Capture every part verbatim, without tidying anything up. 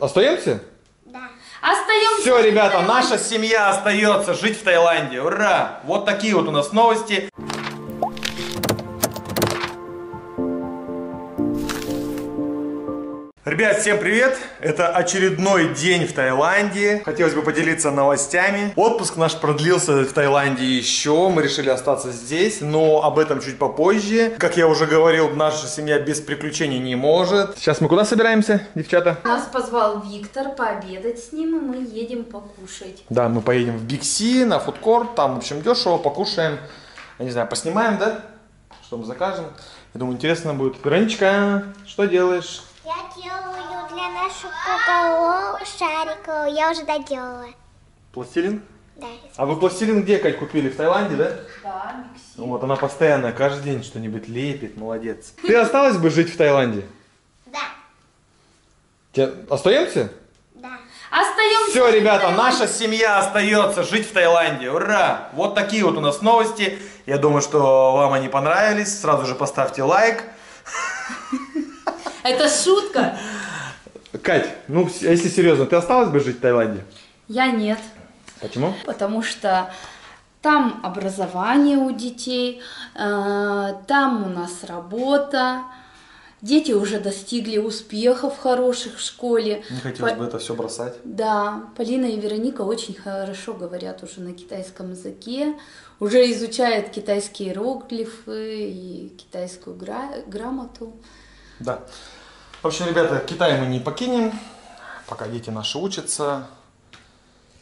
Остаемся? Да. Остаемся. Все, ребята, наша семья остается жить в Таиланде. Ура! Вот такие вот у нас новости. Ребят, всем привет! Это очередной день в Таиланде. Хотелось бы поделиться новостями. Отпуск наш продлился в Таиланде еще. Мы решили остаться здесь, но об этом чуть попозже. Как я уже говорил, наша семья без приключений не может. Сейчас мы куда собираемся, девчата? Нас позвал Виктор пообедать с ним, и мы едем покушать. Да, мы поедем в Бикси, на фудкорт, там, в общем, дешево, покушаем. Я не знаю, поснимаем, да? Что мы закажем? Я думаю, интересно будет. Вероничка, что делаешь? Я делаю для наших кукол шариков. Я уже доделала. Пластилин? Да. А вы пластилин где, Кать, купили? В Таиланде, да? Да, Мексик. Вот она постоянно, каждый день что-нибудь лепит. Молодец. Ты осталась бы жить в Таиланде? Да. Остаемся? Да. Остаемся. Все, ребята, наша семья остается жить в Таиланде. Ура! Вот такие вот у нас новости. Я думаю, что вам они понравились. Сразу же поставьте лайк. Это шутка. Кать, ну если серьезно, ты осталась бы жить в Таиланде? Я нет. Почему? Потому что там образование у детей, там у нас работа, дети уже достигли успехов хороших в школе. Не хотелось По... бы это все бросать. Да, Полина и Вероника очень хорошо говорят уже на китайском языке, уже изучают китайские иероглифы и китайскую гра... грамоту. Да. В общем, ребята, Китай мы не покинем, пока дети наши учатся.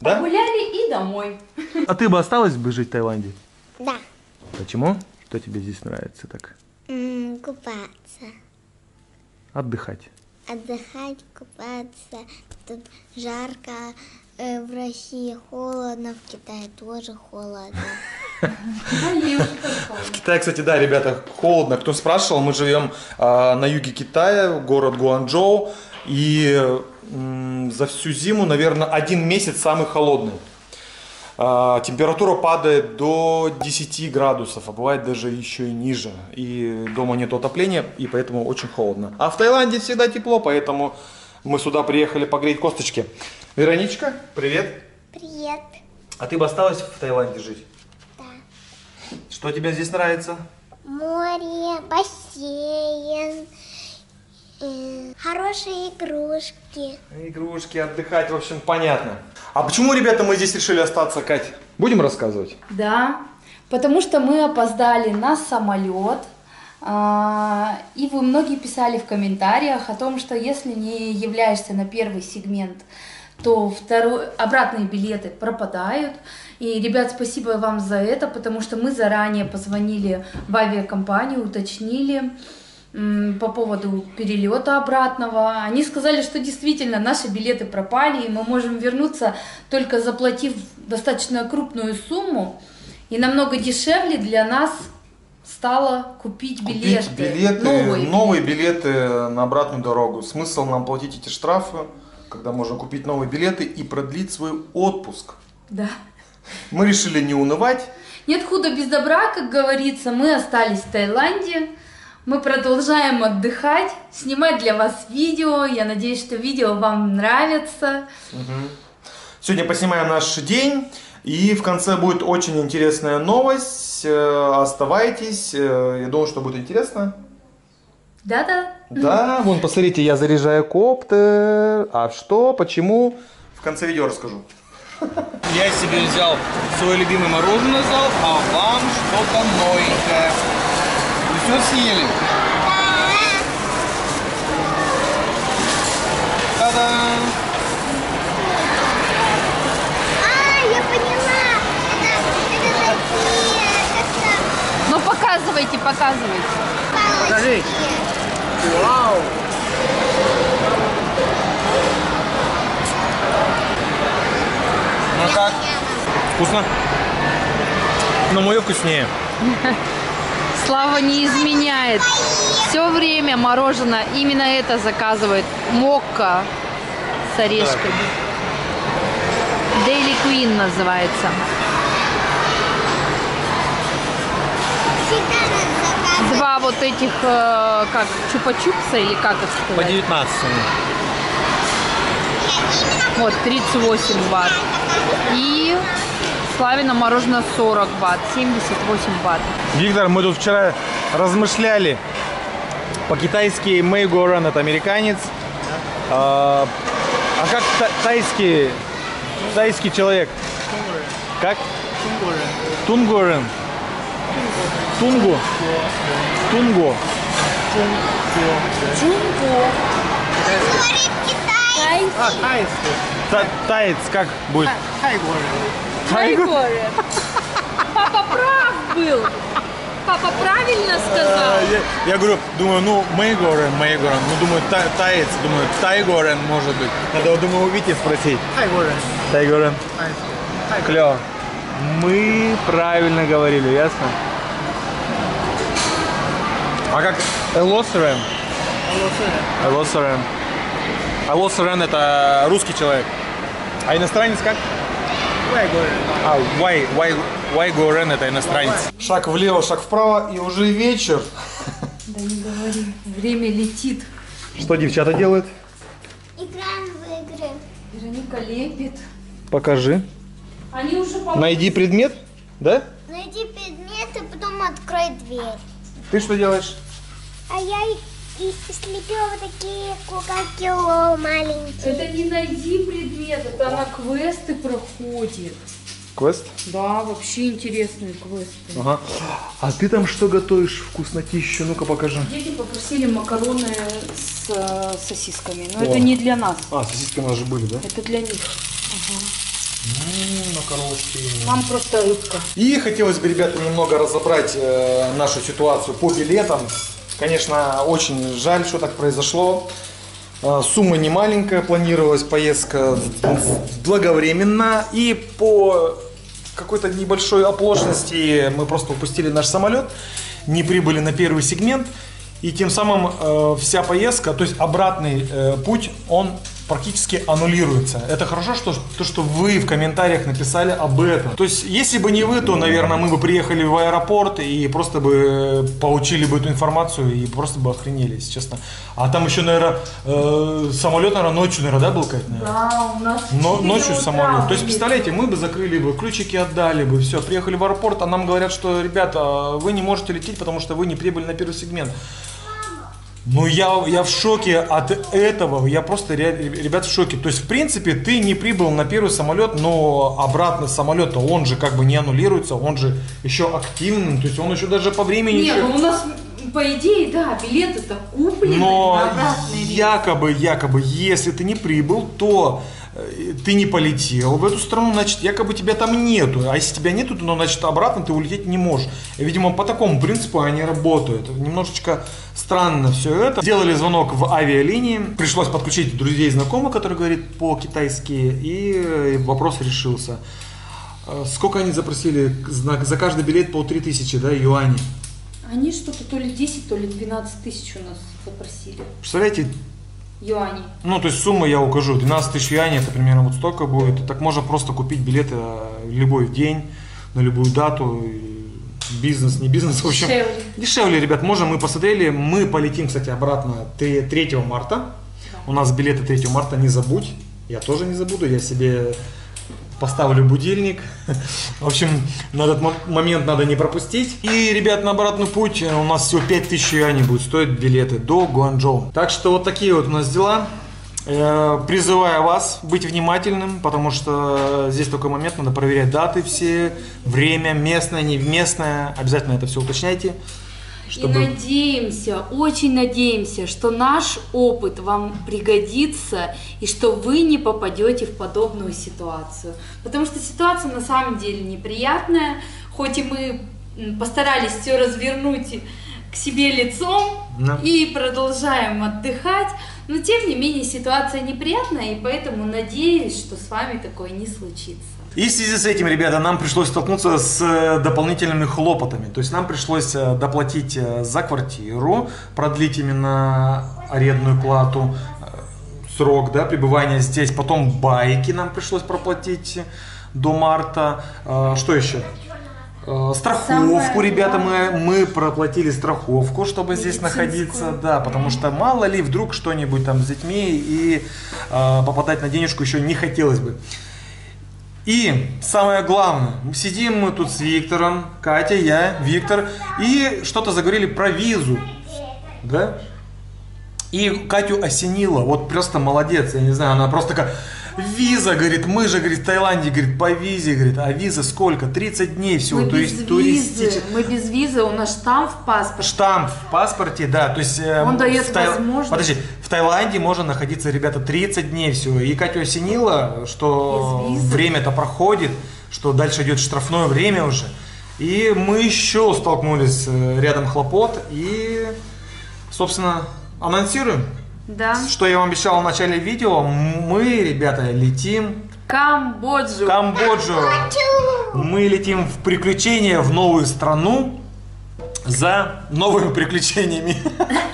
Да? Погуляли и домой. А ты бы осталась бы жить в Таиланде? Да. Почему? Что тебе здесь нравится так? М-м, купаться. Отдыхать. Отдыхать, купаться. Тут жарко, э, в России холодно, в Китае тоже холодно. В Китае, кстати, да, ребята, холодно. Кто спрашивал, мы живем э, на юге Китая, город Гуанчжоу. И э, за всю зиму, наверное, один месяц самый холодный. Э, температура падает до десяти градусов, а бывает даже еще и ниже. И дома нет отопления, и поэтому очень холодно. А в Таиланде всегда тепло, поэтому мы сюда приехали погреть косточки. Вероничка, привет. Привет. А ты бы осталась в Таиланде жить? Что тебе здесь нравится? Море, бассейн, э, хорошие игрушки. Игрушки, отдыхать, в общем, понятно. А почему, ребята, мы здесь решили остаться, Кать? Будем рассказывать? Да, потому что мы опоздали на самолет. А, и вы многие писали в комментариях о том, что если не являешься на первый сегмент, то второй, обратные билеты пропадают. И, ребят, спасибо вам за это, потому что мы заранее позвонили в авиакомпанию, уточнили м, по поводу перелета обратного. Они сказали, что действительно наши билеты пропали, и мы можем вернуться, только заплатив достаточно крупную сумму. И намного дешевле для нас стало купить билеты. Купить билеты, новые, новые билеты. билеты на обратную дорогу. Смысл нам платить эти штрафы, когда можно купить новые билеты и продлить свой отпуск. Да. Мы решили не унывать. Нет худа без добра, как говорится. Мы остались в Таиланде. Мы продолжаем отдыхать, снимать для вас видео. Я надеюсь, что видео вам нравится. Угу. Сегодня поснимаем наш день. И в конце будет очень интересная новость. Оставайтесь. Я думаю, что будет интересно. Да-да. Да, вон, посмотрите, я заряжаю коптер. А что, почему? В конце видео расскажу. Я себе взял свой любимый мороженое, взял, а вам что-то новенькое. Вы все съели? Та-дам! А, я поняла! Это, это такие... Это... Ну, показывайте, показывайте. Покажи. Вау! Ну как? Вкусно? Но мое вкуснее. Слава не изменяет. Все время мороженое именно это заказывает. Мокко с орешками. Daily Queen называется. Два вот этих, как, чупа-чупса или как их сказать? По девятнадцать. вот, тридцать восемь ватт. И Славина мороженое сорок ватт, семьдесят восемь ватт. Виктор, мы тут вчера размышляли. По-китайски мейгоран – это американец. А, а как тайский, тайский человек? Как? Тунгорен. Тунгу. Тунгу. А, таец. Таец как будет? Тайгорен. Папа прав был. Папа правильно сказал. Я, я говорю, думаю, ну, мейгорен, мейгорен. Ну, думаю, та, таец. Думаю, тайгорен может быть. Надо, думаю, у Вити спросить. Тайгорен. Тайгорен. Клево. Мы правильно говорили, ясно? А как элосорен? Элосорен. Элосорен это русский человек. А иностранец как? А, why, why, why Goren это иностранец. Шаг влево, шаг вправо, и уже вечер. Да не говори, время летит. Что девчата делают? Играем в игры. Вероника лепит. Покажи. Они уже помогли. Найди предмет, да? Найди предмет и потом открой дверь. Ты что делаешь? А я и слепила вот такие куколки маленькие. Это не найди предмет, это она квесты проходит. Квест? Да, вообще интересные квесты. Ага. А ты там что готовишь, вкуснотищу? Ну-ка покажи. Дети попросили макароны с э, сосисками, но О. это не для нас. А, сосиски у нас же были, да? Это для них. Ага. М-м, макарошки. Там просто рыбка. И хотелось бы, ребята, немного разобрать э, нашу ситуацию по билетам. Конечно, очень жаль, что так произошло. Сумма не маленькая, планировалась поездка благовременно. И по какой-то небольшой оплошности мы просто упустили наш самолет, не прибыли на первый сегмент. И тем самым вся поездка, то есть обратный путь, он практически аннулируется. Это хорошо, что, то, что вы в комментариях написали об этом. То есть, если бы не вы, то, наверное, мы бы приехали в аэропорт и просто бы получили бы эту информацию и просто бы охренели, если честно. А там еще, наверное, э, самолет, наверное, ночью, наверное, да, был какой-то? Да, у нас Но, ночью самолет. То есть, представляете, мы бы закрыли бы, ключики отдали бы, все, приехали в аэропорт, а нам говорят, что, ребята, вы не можете лететь, потому что вы не прибыли на первый сегмент. Ну, я, я в шоке от этого, я просто, ребят, в шоке. То есть, в принципе, ты не прибыл на первый самолет, но обратно самолет, он же как бы не аннулируется, он же еще активный, то есть он еще даже по времени... Нет, еще... у нас, по идее, да, билеты-то куплены, но якобы, якобы, если ты не прибыл, то... ты не полетел в эту страну, значит, якобы тебя там нету. А если тебя нету, то, значит, обратно ты улететь не можешь. И, видимо, по такому принципу они работают. Немножечко странно все это. Сделали звонок в авиалинии. Пришлось подключить друзей и знакомых, которые говорят по-китайски. И вопрос решился. Сколько они запросили? За каждый билет по три тысячи, да, юаней. Они что-то то ли десять, то ли двенадцать тысяч у нас запросили. Представляете? Юаней. Ну, то есть сумма я укажу, двенадцать тысяч юаней, это примерно вот столько будет. Так можно просто купить билеты в любой день, на любую дату. Бизнес, не бизнес, в общем. Дешевле. Дешевле, ребят, можем, мы посмотрели. Мы полетим, кстати, обратно третьего марта. Да. У нас билеты третьего марта, не забудь. Я тоже не забуду, я себе поставлю будильник. В общем, на этот момент надо не пропустить. И, ребят, на обратный путь у нас всего пять тысяч юаней будет стоить билеты до Гуанчжоу. Так что вот такие вот у нас дела. Призываю вас быть внимательным, потому что здесь такой момент, надо проверять даты все, время, местное, невместное. Обязательно это все уточняйте. Чтобы... И надеемся, очень надеемся, что наш опыт вам пригодится и что вы не попадете в подобную ситуацию. Потому что ситуация на самом деле неприятная, хоть и мы постарались все развернуть к себе лицом да. и продолжаем отдыхать, но тем не менее ситуация неприятная, и поэтому надеюсь, что с вами такое не случится. И в связи с этим, ребята, нам пришлось столкнуться с дополнительными хлопотами. То есть нам пришлось доплатить за квартиру, продлить именно арендную плату, срок, да, пребывания здесь. Потом байки нам пришлось проплатить до марта. Что еще? Страховку, ребята, мы, мы проплатили страховку, чтобы здесь находиться, да, потому что мало ли вдруг что-нибудь там с детьми и э, попадать на денежку еще не хотелось бы. И самое главное, сидим мы тут с Виктором, Катя, я, Виктор, и что-то заговорили про визу, да? И Катю осенило, вот просто молодец, я не знаю, она просто такая... Виза, говорит, мы же, говорит, в Таиланде, говорит, по визе, говорит, а виза сколько? тридцать дней всего. Мы то без есть, туристически... Мы без визы, у нас штамп в паспорте. Штамп в паспорте, да, то есть... Он дает Таил... возможность. Подожди, в Таиланде можно находиться, ребята, тридцать дней всего. И Катю осенило, что время-то проходит, что дальше идет штрафное время уже. И мы еще столкнулись рядом хлопот и, собственно, анонсируем. Да. Что я вам обещал в начале видео, мы, ребята, летим в Камбоджу. Камбоджу. Мы летим в приключения, в новую страну за новыми приключениями.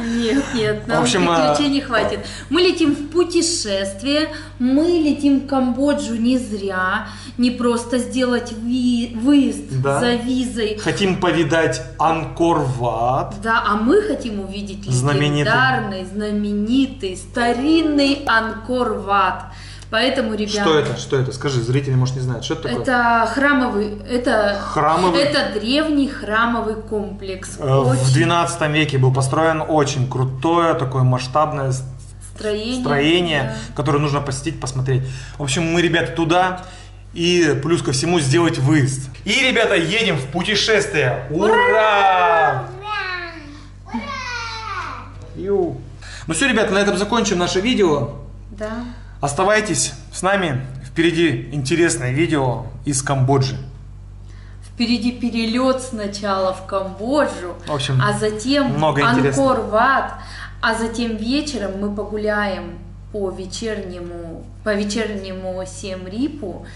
Нет, нет, нам в общем, приключений а... хватит. Мы летим в путешествие, мы летим в Камбоджу не зря, не просто сделать ви... выезд да. за визой. Хотим повидать Ангкор-Ват. Да, а мы хотим увидеть легендарный, знаменитый, знаменитый старинный Ангкор-Ват. Поэтому, ребята... Что это? Что это? Скажи, зрители, может, не знают, что это такое? Это храмовый... Это, храмовый... это древний храмовый комплекс. Очень... В двенадцатом веке был построен, очень крутое, такое масштабное строение, строение да. которое нужно посетить, посмотреть. В общем, мы, ребята, туда и, плюс ко всему, сделать выезд. И, ребята, едем в путешествие. Ура! Ура! Ура! Ю. Ну все, ребята, на этом закончим наше видео. Да. Оставайтесь с нами, впереди интересное видео из Камбоджи. Впереди перелет сначала в Камбоджу, в общем, а затем Ангкор-Ват, а затем вечером мы погуляем по вечернему, по вечернему Сиемрипу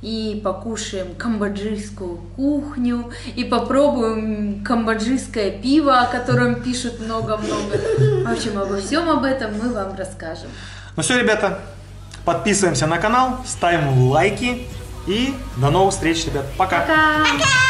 и покушаем камбоджийскую кухню, и попробуем камбоджийское пиво, о котором пишут много-много. В общем, обо всем об этом мы вам расскажем. Ну все, ребята. Подписываемся на канал, ставим лайки и до новых встреч, ребят. Пока! Пока!